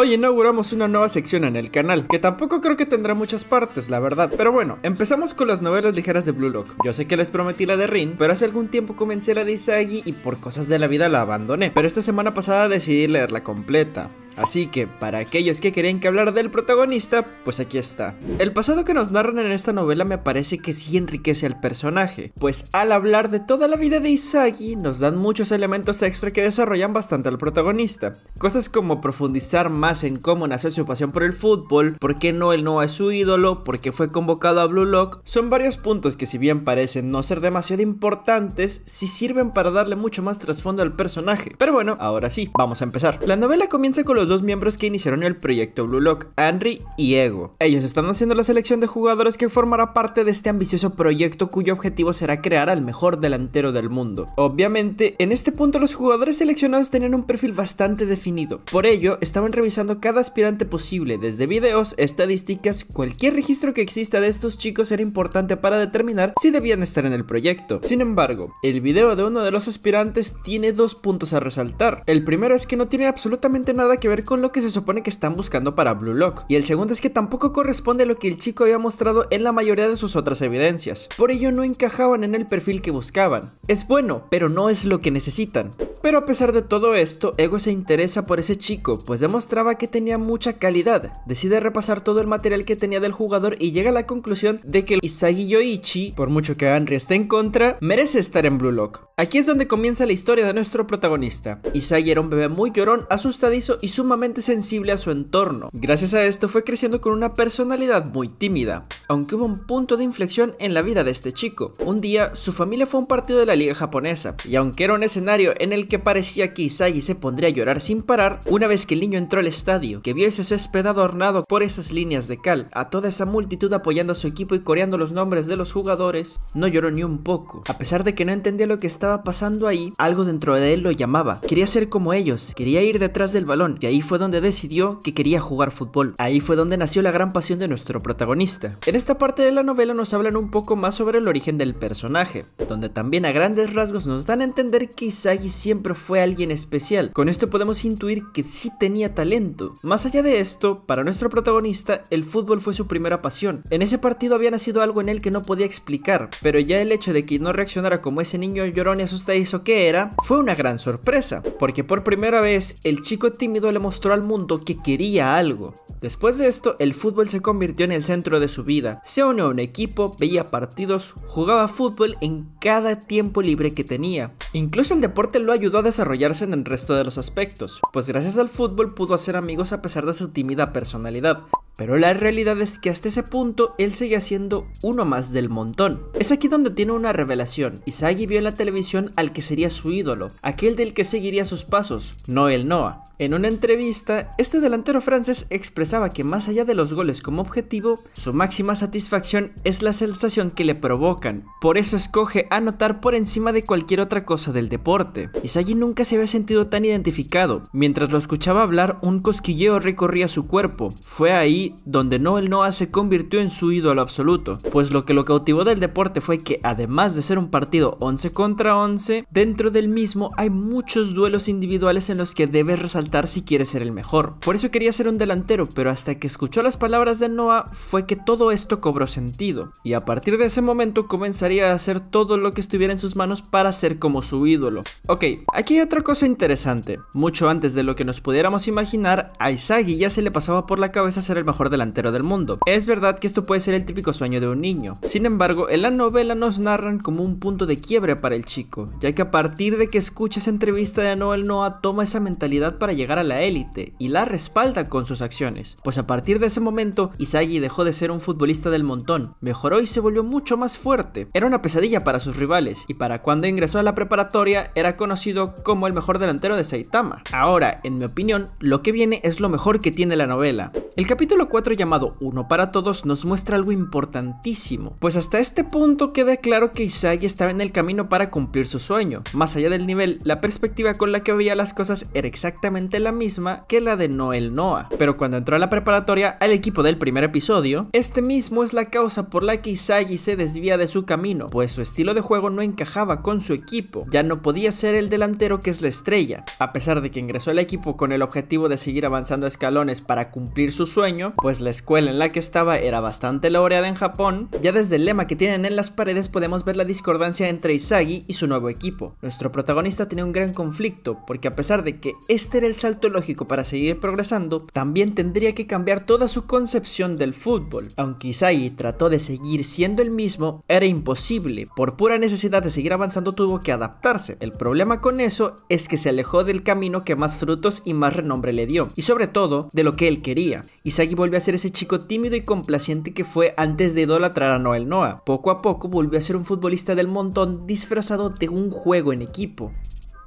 Hoy inauguramos una nueva sección en el canal, que tampoco creo que tendrá muchas partes, la verdad. Pero bueno, empezamos con las novelas ligeras de Blue Lock. Yo sé que les prometí la de Rin, pero hace algún tiempo comencé la de Isagi y por cosas de la vida la abandoné. Pero esta semana pasada decidí leerla completa. Así que, para aquellos que querían que hablara del protagonista, pues aquí está. El pasado que nos narran en esta novela me parece que sí enriquece al personaje, pues al hablar de toda la vida de Isagi, nos dan muchos elementos extra que desarrollan bastante al protagonista. Cosas como profundizar más en cómo nació su pasión por el fútbol, por qué Noel Noa es su ídolo, por qué fue convocado a Blue Lock, son varios puntos que si bien parecen no ser demasiado importantes, sí sirven para darle mucho más trasfondo al personaje. Pero bueno, ahora sí, vamos a empezar. La novela comienza con los dos miembros que iniciaron el proyecto Blue Lock, Anri y Ego. Ellos están haciendo la selección de jugadores que formará parte de este ambicioso proyecto cuyo objetivo será crear al mejor delantero del mundo. Obviamente, en este punto los jugadores seleccionados tenían un perfil bastante definido. Por ello, estaban revisando cada aspirante posible, desde videos, estadísticas, cualquier registro que exista de estos chicos era importante para determinar si debían estar en el proyecto. Sin embargo, el video de uno de los aspirantes tiene dos puntos a resaltar. El primero es que no tiene absolutamente nada que ver con lo que se supone que están buscando para Blue Lock, y el segundo es que tampoco corresponde a lo que el chico había mostrado en la mayoría de sus otras evidencias. Por ello no encajaban en el perfil que buscaban. Es bueno, pero no es lo que necesitan. Pero a pesar de todo esto, Ego se interesa por ese chico, pues demostraba que tenía mucha calidad. Decide repasar todo el material que tenía del jugador y llega a la conclusión de que Isagi Yoichi, por mucho que Henry esté en contra, merece estar en Blue Lock. Aquí es donde comienza la historia de nuestro protagonista. Isagi era un bebé muy llorón, asustadizo y sumamente sensible a su entorno. Gracias a esto fue creciendo con una personalidad muy tímida, aunque hubo un punto de inflexión en la vida de este chico. Un día, su familia fue a un partido de la liga japonesa, y aunque era un escenario en el que parecía que Isagi se pondría a llorar sin parar, una vez que el niño entró al estadio, que vio ese césped adornado por esas líneas de cal, a toda esa multitud apoyando a su equipo y coreando los nombres de los jugadores, no lloró ni un poco. A pesar de que no entendía lo que estaba pasando ahí, algo dentro de él lo llamaba. Quería ser como ellos, quería ir detrás del balón, y ahí fue donde decidió que quería jugar fútbol. Ahí fue donde nació la gran pasión de nuestro protagonista. En esta parte de la novela nos hablan un poco más sobre el origen del personaje, donde también a grandes rasgos nos dan a entender que Isagi siempre fue alguien especial. Con esto podemos intuir que sí tenía talento. Más allá de esto, para nuestro protagonista, el fútbol fue su primera pasión. En ese partido había nacido algo en él que no podía explicar, pero ya el hecho de que no reaccionara como ese niño llorón y asustadizo que era, fue una gran sorpresa, porque por primera vez el chico tímido le mostró al mundo que quería algo. Después de esto, el fútbol se convirtió en el centro de su vida. Se unió a un equipo, veía partidos, jugaba fútbol en cada tiempo libre que tenía. Incluso el deporte lo ayudó a desarrollarse en el resto de los aspectos, pues gracias al fútbol pudo hacer amigos a pesar de su tímida personalidad. Pero la realidad es que hasta ese punto, él seguía siendo uno más del montón. Es aquí donde tiene una revelación. Isagi vio en la televisión al que sería su ídolo, aquel del que seguiría sus pasos, Noel Noa. En una entrevista, este delantero francés expresaba que más allá de los goles como objetivo, su máxima satisfacción es la sensación que le provocan. Por eso escoge anotar por encima de cualquier otra cosa del deporte. Isagi nunca se había sentido tan identificado. Mientras lo escuchaba hablar, un cosquilleo recorría su cuerpo. Fue ahí donde Noel Noa se convirtió en su ídolo absoluto, pues lo que lo cautivó del deporte fue que además de ser un partido 11 contra 11, dentro del mismo hay muchos duelos individuales en los que debes resaltar si quieres ser el mejor. Por eso quería ser un delantero, pero hasta que escuchó las palabras de Noa fue que todo esto cobró sentido, y a partir de ese momento comenzaría a hacer todo lo que estuviera en sus manos para ser como su ídolo. Ok, aquí hay otra cosa interesante. Mucho antes de lo que nos pudiéramos imaginar, a Isagi ya se le pasaba por la cabeza ser el mejor delantero del mundo. Es verdad que esto puede ser el típico sueño de un niño. Sin embargo, en la novela nos narran como un punto de quiebre para el chico, ya que a partir de que escucha esa entrevista de Noel Noa toma esa mentalidad para llegar a la élite y la respalda con sus acciones. Pues a partir de ese momento, Isagi dejó de ser un futbolista del montón, mejoró y se volvió mucho más fuerte. Era una pesadilla para sus rivales y para cuando ingresó a la preparatoria era conocido como el mejor delantero de Saitama. Ahora, en mi opinión, lo que viene es lo mejor que tiene la novela. El capítulo número 4 llamado Uno para Todos nos muestra algo importantísimo, pues hasta este punto queda claro que Isagi estaba en el camino para cumplir su sueño. Más allá del nivel, la perspectiva con la que veía las cosas era exactamente la misma que la de Noel Noa, pero cuando entró a la preparatoria al equipo del primer episodio, este mismo es la causa por la que Isagi se desvía de su camino, pues su estilo de juego no encajaba con su equipo, ya no podía ser el delantero que es la estrella. A pesar de que ingresó al equipo con el objetivo de seguir avanzando escalones para cumplir su sueño, pues la escuela en la que estaba era bastante laureada en Japón, ya desde el lema que tienen en las paredes podemos ver la discordancia entre Isagi y su nuevo equipo. Nuestro protagonista tenía un gran conflicto, porque a pesar de que este era el salto lógico para seguir progresando, también tendría que cambiar toda su concepción del fútbol. Aunque Isagi trató de seguir siendo el mismo, era imposible. Por pura necesidad de seguir avanzando tuvo que adaptarse. El problema con eso es que se alejó del camino que más frutos y más renombre le dio, y sobre todo de lo que él quería. Isagi volvió a ser ese chico tímido y complaciente que fue antes de idolatrar a Noel Noa. Poco a poco volvió a ser un futbolista del montón disfrazado de un juego en equipo.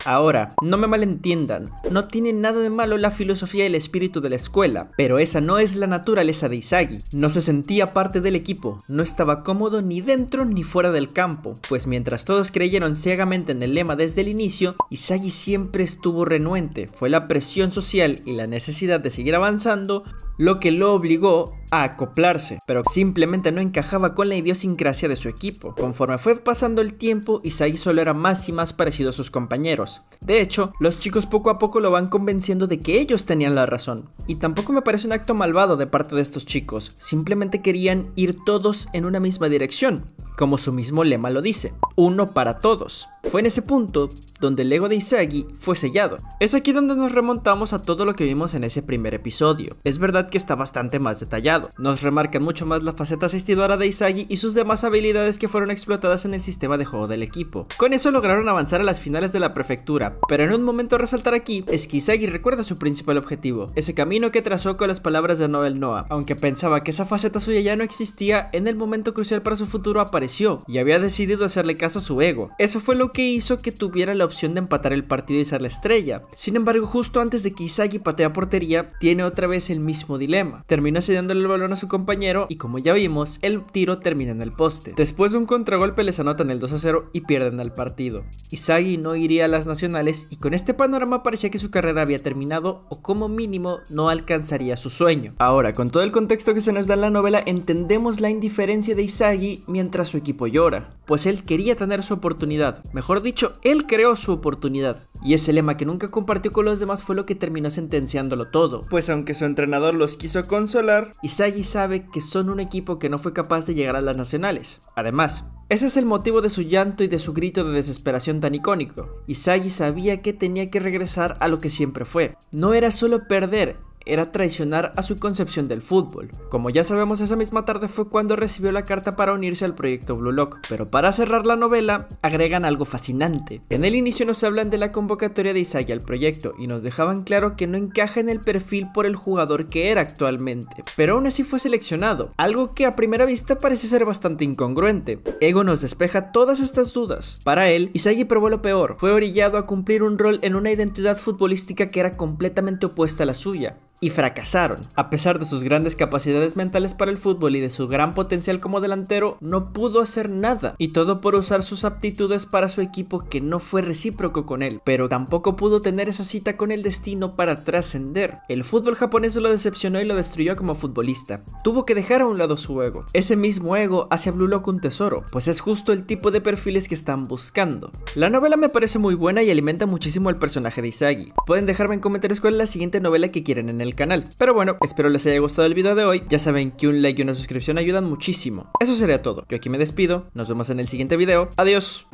Ahora, no me malentiendan, no tiene nada de malo la filosofía y el espíritu de la escuela, pero esa no es la naturaleza de Isagi. No se sentía parte del equipo, no estaba cómodo ni dentro ni fuera del campo, pues mientras todos creyeron ciegamente en el lema desde el inicio, Isagi siempre estuvo renuente. Fue la presión social y la necesidad de seguir avanzando lo que lo obligó a acoplarse, pero simplemente no encajaba con la idiosincrasia de su equipo. Conforme fue pasando el tiempo, Isagi solo era más y más parecido a sus compañeros. De hecho, los chicos poco a poco lo van convenciendo de que ellos tenían la razón. Y tampoco me parece un acto malvado de parte de estos chicos, simplemente querían ir todos en una misma dirección, como su mismo lema lo dice, uno para todos. Fue en ese punto donde el ego de Isagi fue sellado. Es aquí donde nos remontamos a todo lo que vimos en ese primer episodio. Es verdad que está bastante más detallado, nos remarcan mucho más la faceta asistidora de Isagi y sus demás habilidades que fueron explotadas en el sistema de juego del equipo. Con eso lograron avanzar a las finales de la prefectura, pero en un momento a resaltar aquí es que Isagi recuerda su principal objetivo, ese camino que trazó con las palabras de Noel Noa. Aunque pensaba que esa faceta suya ya no existía, en el momento crucial para su futuro apareció y había decidido hacerle caso a su ego. Eso fue lo que hizo que tuviera la opción de empatar el partido y ser la estrella. Sin embargo, justo antes de que Isagi patea portería, tiene otra vez el mismo dilema. Termina cediéndole el balón a su compañero y, como ya vimos, el tiro termina en el poste. Después de un contragolpe les anotan el 2-0 y pierden el partido. Isagi no iría a las nacionales y con este panorama parecía que su carrera había terminado o como mínimo no alcanzaría su sueño. Ahora, con todo el contexto que se nos da en la novela, entendemos la indiferencia de Isagi mientras su equipo llora, pues él quería tener su oportunidad. Mejor dicho, él creó su oportunidad, y ese lema que nunca compartió con los demás fue lo que terminó sentenciándolo todo, pues aunque su entrenador los quiso consolar, Isagi sabe que son un equipo que no fue capaz de llegar a las nacionales. Además, ese es el motivo de su llanto y de su grito de desesperación tan icónico. Isagi sabía que tenía que regresar a lo que siempre fue. No era solo perder, era traicionar a su concepción del fútbol. Como ya sabemos, esa misma tarde fue cuando recibió la carta para unirse al proyecto Blue Lock, pero para cerrar la novela agregan algo fascinante. En el inicio nos hablan de la convocatoria de Isagi al proyecto y nos dejaban claro que no encaja en el perfil por el jugador que era actualmente, pero aún así fue seleccionado, algo que a primera vista parece ser bastante incongruente. Ego nos despeja todas estas dudas. Para él, Isagi probó lo peor, fue orillado a cumplir un rol en una identidad futbolística que era completamente opuesta a la suya, y fracasaron. A pesar de sus grandes capacidades mentales para el fútbol y de su gran potencial como delantero, no pudo hacer nada, y todo por usar sus aptitudes para su equipo que no fue recíproco con él, pero tampoco pudo tener esa cita con el destino para trascender. El fútbol japonés lo decepcionó y lo destruyó como futbolista. Tuvo que dejar a un lado su ego. Ese mismo ego hace a Blue Lock un tesoro, pues es justo el tipo de perfiles que están buscando. La novela me parece muy buena y alimenta muchísimo al personaje de Isagi. Pueden dejarme en comentarios cuál es la siguiente novela que quieren en el canal, pero bueno, espero les haya gustado el video de hoy. Ya saben que un like y una suscripción ayudan muchísimo. Eso sería todo, yo aquí me despido, nos vemos en el siguiente video, adiós.